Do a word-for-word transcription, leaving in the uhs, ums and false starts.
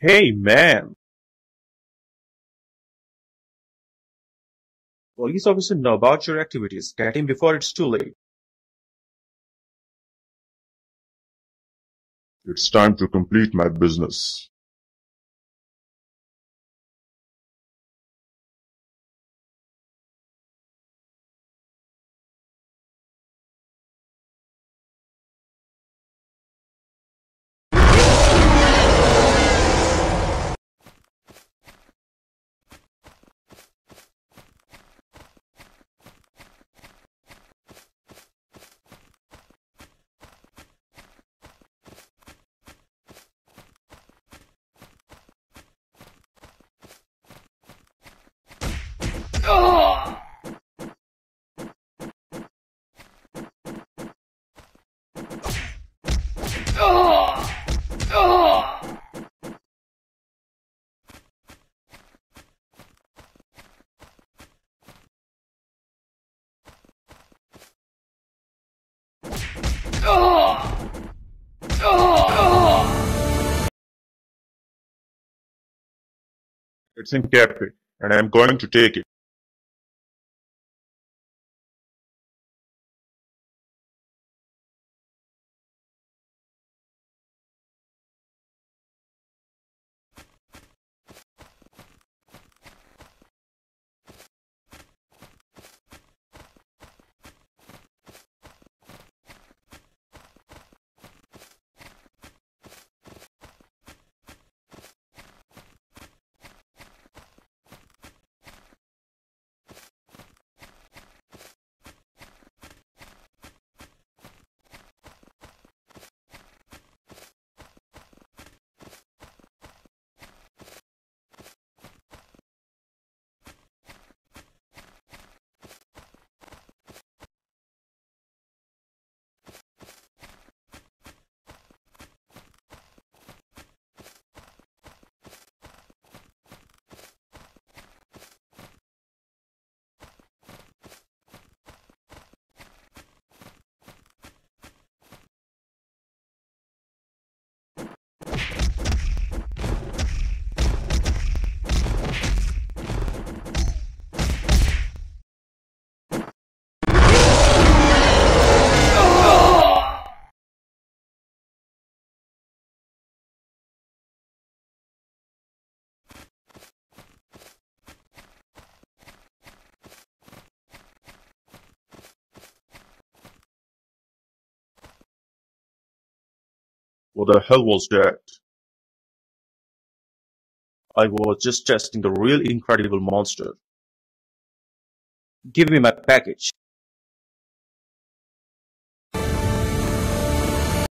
Hey, man! Police officer know about your activities. Get him before it's too late. It's time to complete my business. It's in Capri, and I'm going to take it. What the hell was that? I was just testing the real incredible monster. Give me my package.